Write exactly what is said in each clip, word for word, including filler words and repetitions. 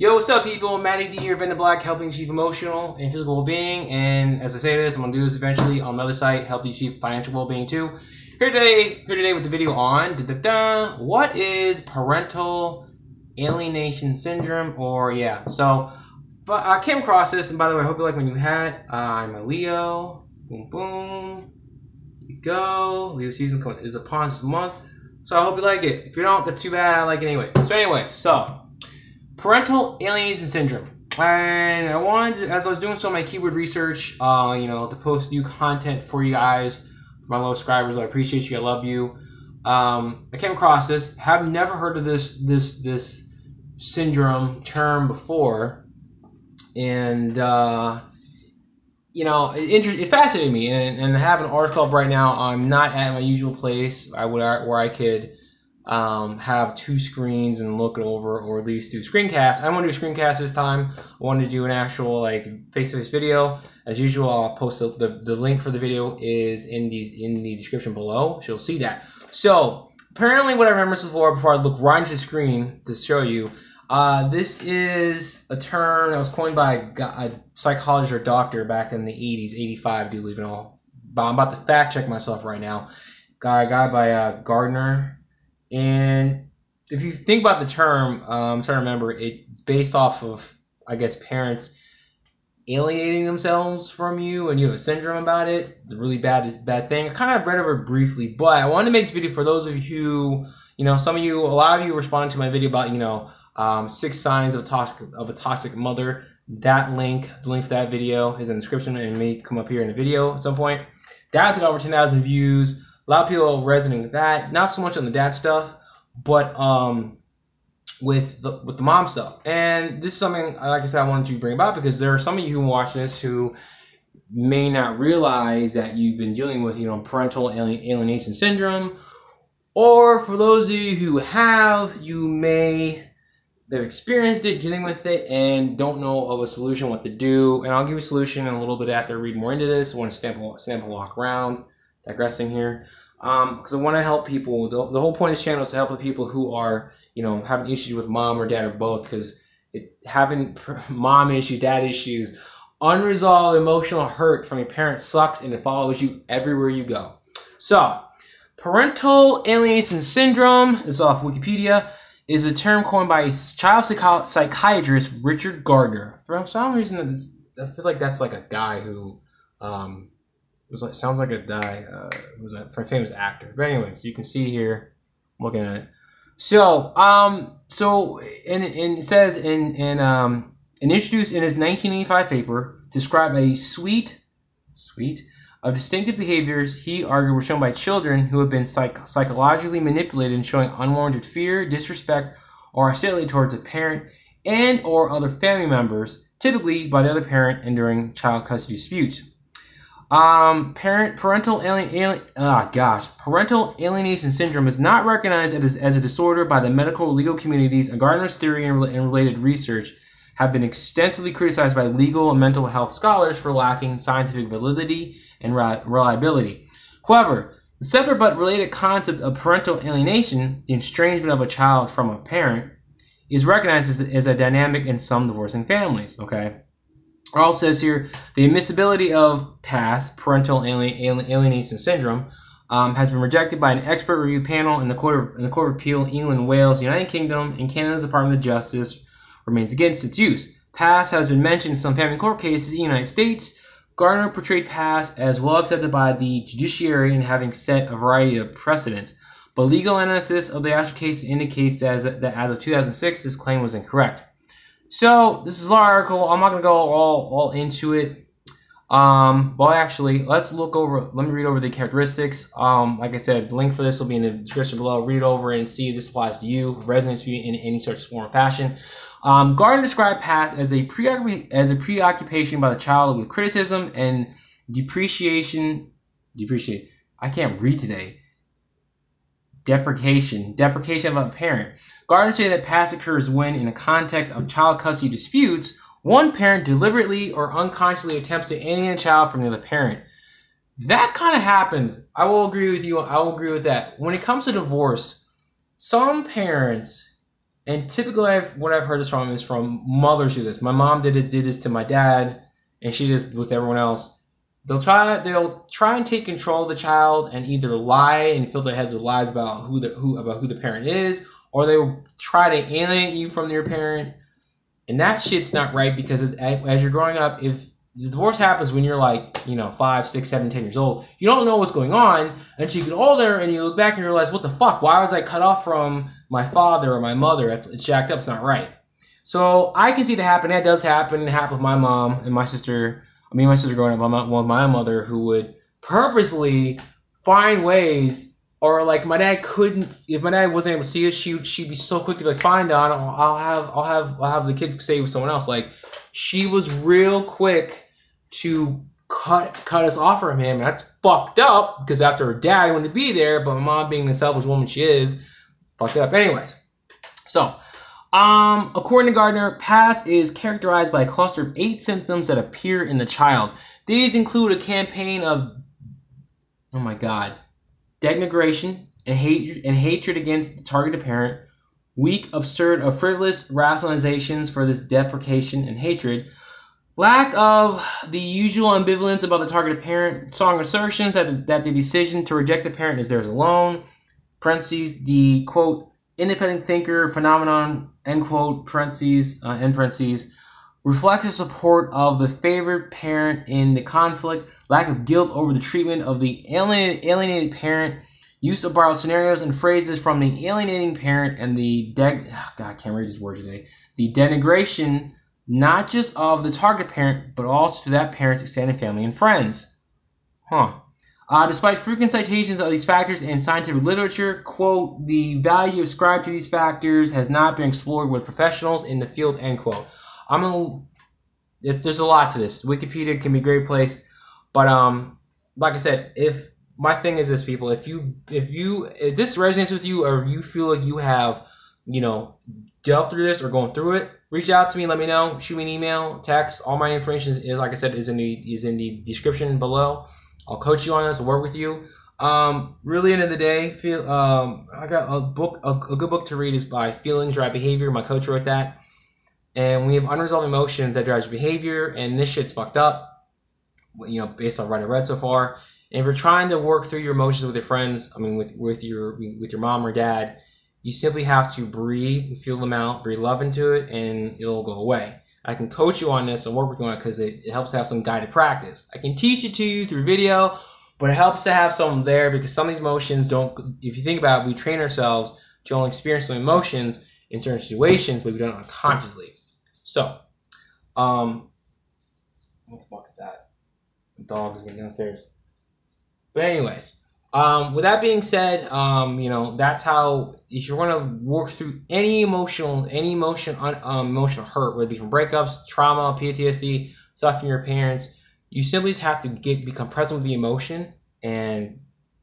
Yo, what's up, people? Matty D here of In The Black, helping achieve emotional and physical well-being. And as I say this, I'm gonna do this eventually on another site, help you achieve financial well-being too. Here today, here today with the video on da, da, da, what is parental alienation syndrome, or yeah. So I came across this, and by the way, I hope you like when you had. Uh, I'm a Leo. Boom, boom. Here you go. Leo season coming is upon this month, so I hope you like it. If you don't, that's too bad. I like it anyway. So anyway, so. Parental alienation syndrome, and I wanted to, as I was doing some of my keyword research, uh, you know, to post new content for you guys, for my low subscribers. I appreciate you. I love you. Um, I came across this. Have never heard of this this this syndrome term before, and uh, you know, it, it fascinated me. And, and I have an article up right now. I'm not at my usual place. I would where I could. Um, have two screens and look it over, or at least do screencasts. I don't want to do a screencast this time. I want to do an actual like face-to-face video. As usual, I'll post a, the, the link for the video is in the in the description below, so you'll see that. So apparently what I remember before, before I look right into the screen to show you, uh, this is a term that was coined by a, a psychologist or doctor back in the eighties, eighty-five, do believe it all. But I'm about to fact check myself right now. Guy, guy by uh, Gardner. And if you think about the term, um, I'm trying to remember, it based off of, I guess, parents alienating themselves from you, and you have a syndrome about it. It's a really bad, bad thing. I kind of read over it briefly, but I wanted to make this video for those of you, you know, some of you, a lot of you responded to my video about, you know, um, six signs of a toxic of a toxic mother. That link, the link for that video is in the description, and it may come up here in the video at some point. That's got over ten thousand views. A lot of people resonating with that, not so much on the dad stuff, but um, with the with the mom stuff. And this is something, like I said, I wanted to bring about because there are some of you who watch this who may not realize that you've been dealing with, you know, parental alienation syndrome, or for those of you who have, you may have experienced it, dealing with it, and don't know of a solution, what to do. And I'll give you a solution in a little bit after I read more into this. I want to stamp, stamp and walk around. Digressing here, because um, I want to help people. The, the whole point of this channel is to help people who are, you know, having issues with mom or dad or both. Because it having mom issues, dad issues, unresolved emotional hurt from your parents sucks, and it follows you everywhere you go. So, parental alienation syndrome, this is off Wikipedia, is a term coined by child psycho psychiatrist Richard Gardner. For some reason, I feel like that's like a guy who. Um, It was like, sounds like a guy uh, was a famous actor. But anyways, you can see here, I'm looking at it. So, um, so and, and it says in in um, and introduced in his nineteen eighty-five paper, described a suite, suite of distinctive behaviors he argued were shown by children who have been psych psychologically manipulated and showing unwarranted fear, disrespect, or hostility towards a parent and or other family members, typically by the other parent and during child custody disputes. Um, parent parental alien, alien oh gosh, parental alienation syndrome is not recognized as, as a disorder by the medical legal communities. And Gardner's theory and, and related research have been extensively criticized by legal and mental health scholars for lacking scientific validity and reliability. However, the separate but related concept of parental alienation, the estrangement of a child from a parent, is recognized as, as a dynamic in some divorcing families. Okay. It also says here, the admissibility of past parental alienation syndrome um, has been rejected by an expert review panel in the Court of, in the Court of Appeal, England, Wales, United Kingdom, and Canada's Department of Justice remains against its use. Past has been mentioned in some family court cases in the United States. Gardner portrayed past as well accepted by the judiciary and having set a variety of precedents. But legal analysis of the actual case indicates that as, that as of two thousand six, this claim was incorrect. So this is our article. I'm not gonna go all all into it. Um, well, actually, let's look over. Let me read over the characteristics. Um, like I said, the link for this will be in the description below. Read it over and see if this applies to you, resonates with you in any such form or fashion. Um, Gardner described past as a preoccupation as a preoccupation by the child with criticism and depreciation. Depreciate. I can't read today. Deprecation, deprecation of a parent. Gardner said that past occurs when, in the context of child custody disputes, one parent deliberately or unconsciously attempts to alienate a child from the other parent. That kind of happens. I will agree with you. I will agree with that. When it comes to divorce, some parents, And typically I've, what I've heard this from is from mothers who do this. My mom did it, did this to my dad, and she did this with everyone else. They'll try, they'll try and take control of the child and either lie and fill their heads with lies about who the, who, about who the parent is, or they will try to alienate you from your parent. And that shit's not right, because if, as you're growing up, if the divorce happens when you're like, you know, five, six, seven, ten years old, you don't know what's going on until you get older and you look back and realize, what the fuck? Why was I cut off from my father or my mother? It's, it's jacked up. It's not right. So I can see that happen. That does happen. It happened with my mom and my sister. I mean, my sister growing up, with my mother, who would purposely find ways. Or like my dad couldn't, if my dad wasn't able to see us, she she'd be so quick to be like, "Fine, Don, I'll have I'll have I'll have the kids stay with someone else." Like, she was real quick to cut cut us off from him, and that's fucked up, because after her dad wanted to be there, but my mom, being the selfish woman she is, fucked it up. Anyways, so um, according to Gardner, PASS is characterized by a cluster of eight symptoms that appear in the child. These include a campaign of, oh my god. Denigration and hate and hatred against the targeted parent, weak, absurd, or frivolous rationalizations for this deprecation and hatred, lack of the usual ambivalence about the targeted parent, strong assertions that, that the decision to reject the parent is theirs alone, parentheses, the, quote, independent thinker phenomenon, end quote, parentheses, uh, end parentheses, reflective support of the favored parent in the conflict, lack of guilt over the treatment of the alienated, alienated parent, use of borrowed scenarios and phrases from the alienating parent, and the de God, I can't read this word today. The denigration, not just of the target parent, but also to that parent's extended family and friends. Huh. Uh, despite frequent citations of these factors in scientific literature, quote, the value ascribed to these factors has not been explored with professionals in the field, end quote. I'm gonna, there's a lot to this. Wikipedia can be a great place, but um, like I said, if my thing is this, people, if you if you if this resonates with you, or if you feel like you have, you know, dealt through this or going through it, reach out to me. Let me know. Shoot me an email, text. All my information is, is like I said, is in the is in the description below. I'll coach you on this. I'll work with you. Um, really, end of the day, feel um, I got a book. A, a good book to read is by Feelings Drive Behavior. My coach wrote that. And we have unresolved emotions that drives behavior, and this shit's fucked up, you know, based on what I read so far. And if you're trying to work through your emotions with your friends, I mean, with with your with your mom or dad, you simply have to breathe and feel them out, breathe love into it, and it'll go away. I can coach you on this and work with you on it, because it, it helps to have some guided practice. I can teach it to you through video, but it helps to have someone there, because some of these emotions don't, if you think about it, we train ourselves to only experience some emotions in certain situations, but we don't unconsciously. So, um, what the fuck is that? The dog's been downstairs. But anyways, um, with that being said, um, you know, that's how, if you're going to work through any emotional, any emotion, um, emotional hurt, whether it be from breakups, trauma, P T S D, stuff from your parents, you simply just have to get, become present with the emotion and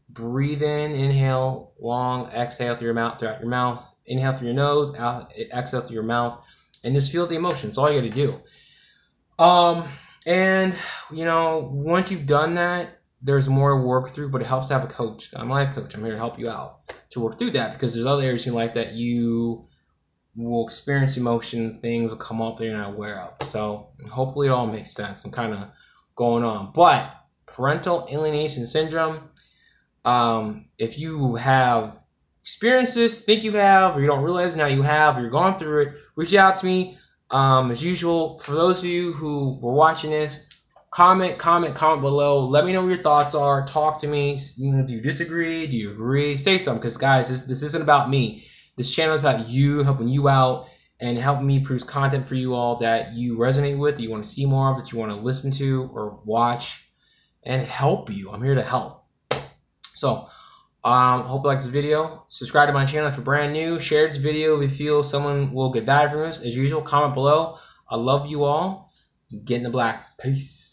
breathe in, inhale, long, exhale through your mouth, throughout your mouth, inhale through your nose, out, exhale through your mouth. And just feel the emotions. It's all you got to do. Um, and, you know, once you've done that, there's more to work through, but it helps to have a coach. I'm a life coach. I'm here to help you out to work through that, because there's other areas in your life that you will experience emotion. Things will come up that you're not aware of. So hopefully it all makes sense. I'm kind of going on. But parental alienation syndrome, um, if you have experiences, think you have, or you don't realize now you have, or you're going through it, reach out to me. Um, as usual, for those of you who were watching this, comment, comment, comment below. Let me know what your thoughts are. Talk to me. You know, do you disagree? Do you agree? Say something, because guys, this, this isn't about me. This channel is about you, helping you out, and helping me produce content for you all that you resonate with, that you want to see more of, that you want to listen to or watch, and help you. I'm here to help. So, Um, hope you like this video. Subscribe to my channel if you're brand new. Share this video if you feel someone will get value from this. As usual, comment below. I love you all. Get in the black. Peace.